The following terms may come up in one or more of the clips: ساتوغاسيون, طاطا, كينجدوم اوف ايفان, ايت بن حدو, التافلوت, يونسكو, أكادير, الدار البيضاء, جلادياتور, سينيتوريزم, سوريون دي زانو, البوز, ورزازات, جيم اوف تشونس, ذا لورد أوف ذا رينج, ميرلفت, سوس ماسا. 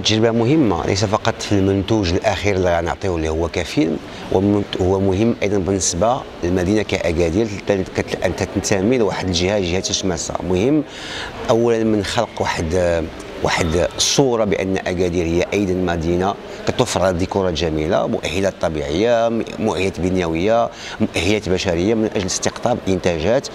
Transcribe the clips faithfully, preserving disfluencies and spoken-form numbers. تجربة مهمة ليس فقط في المنتوج الأخير اللي غنعطيوه اللي هو كفيلم، هو مهم أيضا بالنسبة للمدينة كأكادير أن تنتمي لواحد الجهة، جهة سوس ماسا. مهم أولا من خلق واحد واحد الصورة بأن أكادير هي أيضا مدينة كتوفر ديكورات جميلة، مؤهلات طبيعية، مؤهلات بنيوية، مؤهلات بشرية من أجل استقطاب إنتاجات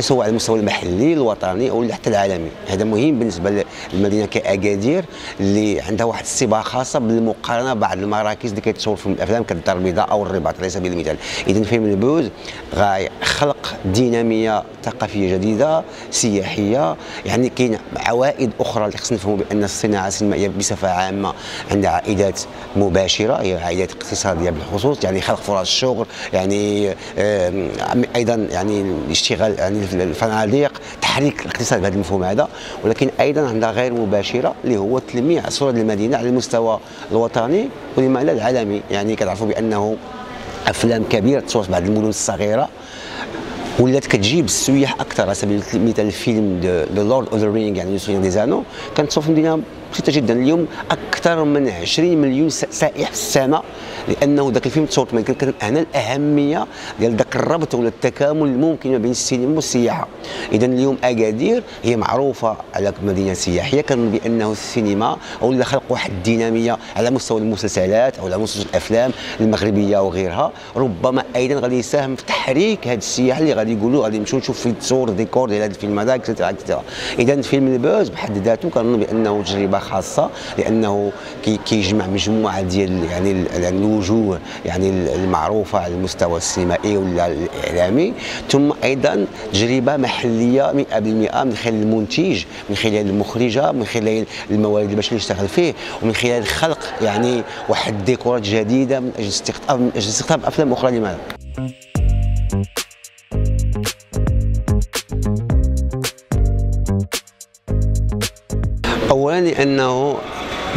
سواء على المستوى المحلي الوطني أو حتى العالمي. هذا مهم بالنسبة للمدينة كأكادير اللي عندها واحد الصباغة خاصة بالمقارنة بعض المراكز اللي كتصور في الأفلام كالدار البيضاء أو الرباط على سبيل المثال. إذا فيلم البوز خلق دينامية ثقافية جديدة سياحية، يعني كاين عوائد أخرى اللي خصنا نفهموا بأن الصناعة السينمائية بصفة عامة عندها عائدات مباشرة، هي عائدات اقتصادية بالخصوص، يعني خلق فرص شغل، يعني أيضا يعني الاشتغال، يعني الفنادق، تحريك الاقتصاد بهذا المفهوم هذا. ولكن أيضا عندها غير مباشرة اللي هو تلميع صورة المدينة على المستوى الوطني ولما لا العالمي. يعني كتعرفوا بأنه أفلام كبيرة تصور في بعض المدن الصغيرة ولات كتجيب السياح اكثر. على سبيل المثال الفيلم ذا لورد أوف ذا رينج يعني سوريون دي زانو كان تصور في مدينه بسيطه جدا، اليوم اكثر من عشرين مليون سائح في السنه، لانه ذاك الفيلم تصور تما كان هنا الاهميه ديال ذاك الربط ولا التكامل الممكن ما بين السينما والسياحه. اذا اليوم اكادير هي معروفه على مدينه سياحيه، كان بانه السينما ولا خلق واحد الديناميه على مستوى المسلسلات او على مستوى الافلام المغربيه وغيرها، ربما ايضا غادي يساهم في تحريك هذا السياح اللي غادي يقولوا غادي نمشيو نشوف في تصور ديكور ديال هذا الفيلم هذا اكسترا. اذا فيلم البوز بحد ذاته كنظن بانه تجربه خاصه، لانه كيجمع مجموعه ديال يعني الوجوه يعني المعروفه على المستوى السينمائي ولا الاعلامي، ثم ايضا تجربه محليه مئة بالمئة من خلال المنتج، من خلال المخرجه، من خلال الموارد البشريه اللي اشتغل فيه، ومن خلال خلق يعني واحد الديكورات جديده من اجل استقطاب من اجل استقطاب افلام اخرى. لماذا؟ اولا لانه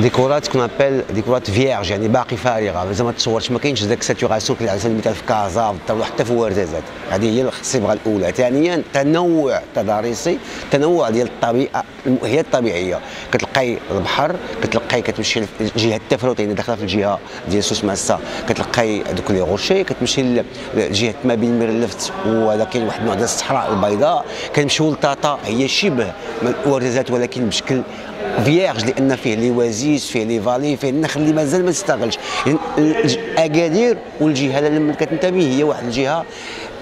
ديكورات كون ابل ديكورات فييرج يعني باقي فارغه، زعما تصورش ما كاينش ذاك ساتوغاسيون على سبيل المثال في كازا وحتى في ورزازات، هذه هي الصبغه الاولى. ثانيا تنوع تضاريسي، تنوع ديال الطبيعه، المؤهلات الطبيعيه، كتلقاي البحر، كتلقاي كتمشي لجهه التافلوت يعني داخله في الجهه ديال سوس ماسا، كتلقاي دوك لي غوشي، كتمشي لجهه ما بين ميرلفت وهذا كاين واحد النوع ديال الصحراء البيضاء، كنمشيو للطاطا هي شبه ورزازات ولكن بشكل فييرج لان فيه لي وازيس، فيه لي فالي، فيه النخل اللي مازال ما تستغلش. يعني اكادير والجهه اللي كتنتمي هي واحد الجهه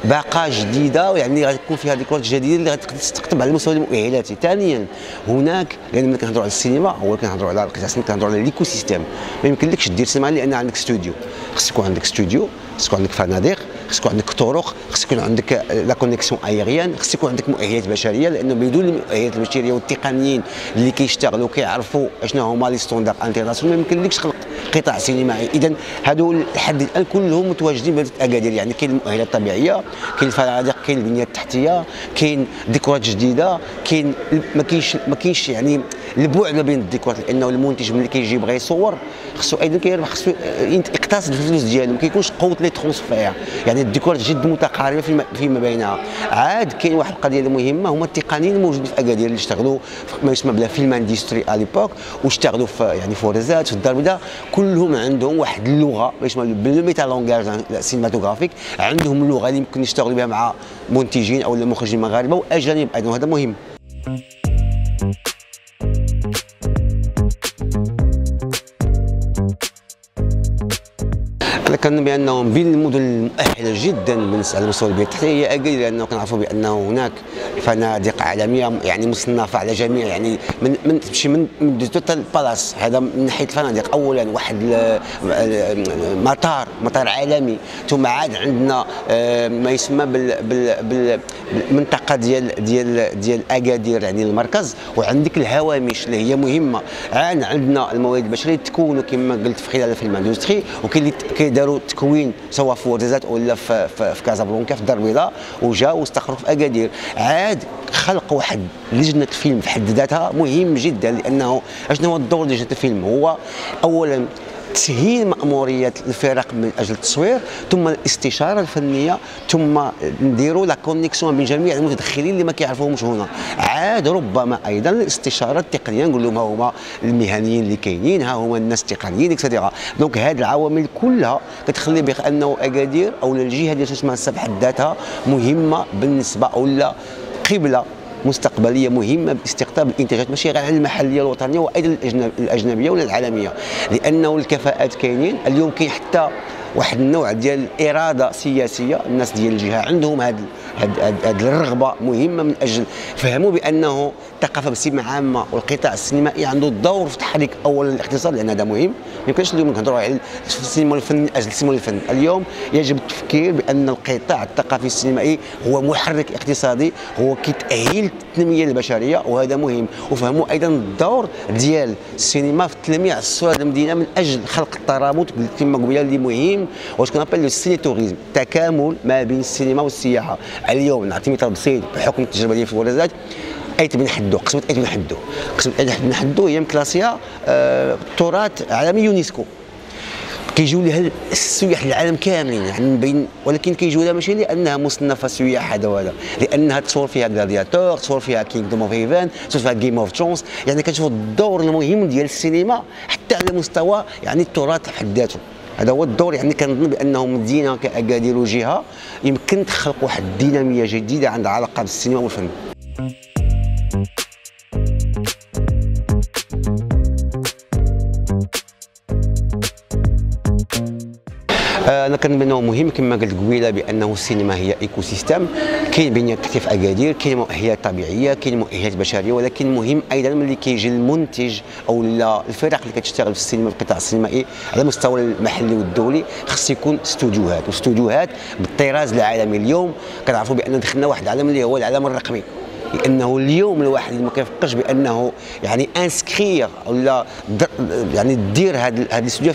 باقه جديده، ويعني غتكون فيها ديكورات جديده اللي غتقدر تستقطب على المستوى المؤهلاتي. ثانيا هناك لان ملي كنهضروا على السينما هو كنهضروا على القصص، كنهضروا على ليكو سيستيم، ما يمكنلكش دير سينما لان عندك ستوديو، خص يكون عندك ستوديو، خص يكون عندك فنادق، خص يكون عندك طرق، خص يكون عندك لا كونيكسيون ايريان، خص يكون عندك مؤهلات بشريه، لانه بدون المؤهلات البشريه والتقنيين اللي كيشتغلوا كيعرفوا اشنو هما لي ستوندار انترناسيونال ما يمكنلكش تخلق قطاع سينمائي. اذا هادو لحد الان كلهم متواجدين بهذه اكادير، يعني كاين المؤهلات الطبيعيه، كاين الفنادق، كاين البنيه التحتيه، كاين ديكورات جديده، كاين ما كاينش ما كاينش يعني البعد ما بين الديكورات، لانه المنتج ملي كيجي بغا يصور خصو ايضا كيربح، خصو يقتصد الفلوس ديالو، ما كيكونش قوه لي ترونسفير، يعني الديكورات جد متقاربه فيما فيما بينها. عاد كاين واحد القضيه المهمه هما التقنيين الموجودين في اكادير اللي اشتغلوا ما يسمى بلا فيلم اندستري اليبوك واشتغلوا في يعني في ورزات في الدار البيضاء، كلهم عندهم واحد اللغه باش بالميتا لونغاج سينماتوغرافيك، عندهم اللغه اللي يمكن يشتغلوا بها مع منتجين او مخرجين مغاربه واجانب ايضا، وهذا مهم. كان بانهم بين المدن المؤهله جدا على مستوى البيئه التحتيه هي اكادير، لانه كنعرفوا بانه هناك فنادق عالميه يعني مصنفه على جميع يعني من من تمشي من توتال بالاس، هذا من ناحيه الفنادق. اولا واحد مطار مطار عالمي، ثم عاد عندنا ما يسمى بالمنطقه ديال ديال ديال اكادير يعني المركز، وعندك الهوامش اللي هي مهمه. عاد عندنا الموارد البشريه تكونوا كما قلت في خلال الفيلم اندستري، وكاين اللي كيداروا التكوين سواء في ورزات ولا في في كازابلانكا في الدار البيضاء وجاوا واستقروا في اكادير. عاد خلق واحد لجنه الفيلم في حد ذاتها مهم جدا، لانه اشنو هو الدور ديال لجنه الفيلم؟ هو اولا تسهيل مأمورية الفرق من أجل التصوير، ثم الاستشارة الفنية، ثم نديروا لا كونيكسيون بين جميع المتدخلين اللي ما كيعرفوهمش هنا. عاد ربما أيضا الاستشارة التقنية نقول لهم ها هما المهنيين اللي كاينين، ها هما الناس التقنيين إكسيتيرا. دونك هاد العوامل كلها كتخلي بأنه أكادير أو الجهة ديال سوس ماسا بحد ذاتها مهمة بالنسبة ولا قبلة مستقبليه مهمه باستقطاب الانتاجات ماشي غير على المحليه الوطنيه وايضا الاجنبيه ولا العالميه، لانه الكفاءات كاينين اليوم. كاين حتى واحد النوع ديال الاراده السياسيه، الناس ديال الجهه عندهم هذه الرغبه مهمه من اجل فهموا بانه الثقافه بصفه عامه والقطاع السينمائي عنده دور في تحريك اولا الاقتصاد، لان هذا مهم. ما يمكنش اليوم نهضروا على السينما والفن من اجل السينما والفن، اليوم يجب التفكير بان القطاع الثقافي السينمائي هو محرك اقتصادي، هو كيتاهيل التنميه البشريه وهذا مهم. وفهموا ايضا الدور ديال السينما في تلميع الصوره المدينه من اجل خلق الترابط كما قلنا اللي مهم، واش كنابل السينيتوريزم، تكامل ما بين السينما والسياحه. اليوم نعطي مثال بسيط بحكم التجربه ديالي في الولازات، ايت بن حدو، قسمه ايت بن حدو، قسمه ايت بن حدو هي مكلاسيه آه تراث عالمي يونسكو. كيجيو لها السياح العالم كاملين يعني من بين، ولكن كيجيو لها ماشي لانها مصنفه سياح هذا وهذا، لانها تصور فيها جلادياتور، تصور فيها كينجدوم اوف ايفان، تصور فيها جيم اوف تشونس. يعني كتشوف الدور المهم ديال السينما حتى على مستوى يعني التراث بحد ذاته. هذا هو الدور. يعني كنظن بانه مدينه كأكادير وجهه يمكن تخلق واحد الديناميه جديده عندها علاقه بالسينما والفن. انا كنظن بانه مهم كما قلت قبيله بانه السينما هي ايكو سيستم، كاين بنيه تحتيه في اكادير، كاين مؤهلات طبيعيه، كاين مؤهلات بشريه، ولكن مهم ايضا ملي كيجي المنتج او الفرق اللي كتشتغل في السينما في القطاع السينمائي على المستوى المحلي والدولي خص يكون استوديوهات واستوديوهات بالطراز العالمي. اليوم كنعرفوا بان دخلنا واحد العالم اللي هو العالم الرقمي، لانه اليوم الواحد ما كيفكرش بانه يعني انسكرير ولا يعني دير هذا هذا الاستوديو،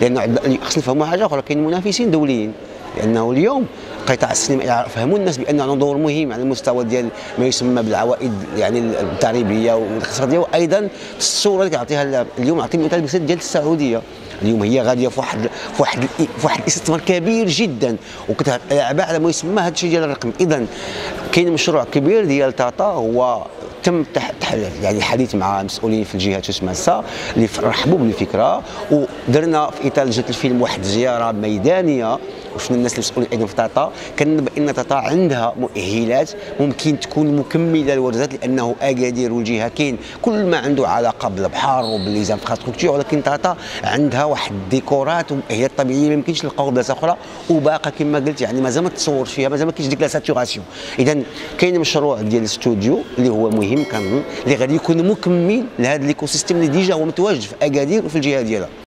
لانه خصنا نفهموا حاجه اخرى، كاين منافسين دوليين. لانه اليوم قطاع السينما فهموا الناس بان عندهم دور مهم على المستوى ديال ما يسمى بالعوائد يعني التعريبيه والاقتصاديه، وايضا الصوره اللي كيعطيها. اليوم نعطي مثال بسيط ديال السعوديه، اليوم هي غاديه في واحد في واحد في واحد الاستثمار كبير جدا وكتلعب على ما يسمى هذا الشيء ديال الرقم. اذا كاين مشروع كبير ديال الطاطا هو تم يعني الحديث مع مسؤولين في الجهات سوس ماسا اللي رحبوا بالفكره، ودرنا في اطار لجنه الفيلم واحد الزياره ميدانيه وشفنا الناس المسؤولين ايضا في طاطا. كان بان طاطا عندها مؤهلات ممكن تكون مكمله للورزات، لانه اكادير والجهه كاين كل ما عنده علاقه بالبحر وبالانفراستركتور، ولكن طاطا عندها واحد الديكورات ومؤهلات طبيعيه ما يمكنش نلقاوها بلاصه اخرى، وباقه كما قلت يعني مازال ما تصورش فيها، مازال ما كاينش ديك لا ساتوغاسيون. اذا كاين مشروع ديال الاستوديو اللي هو مهم كنظن اللي غادي يكون مكمل لهذا الايكو سيستيم اللي ديجا هو متواجد في اكادير وفي الجهه ديالها.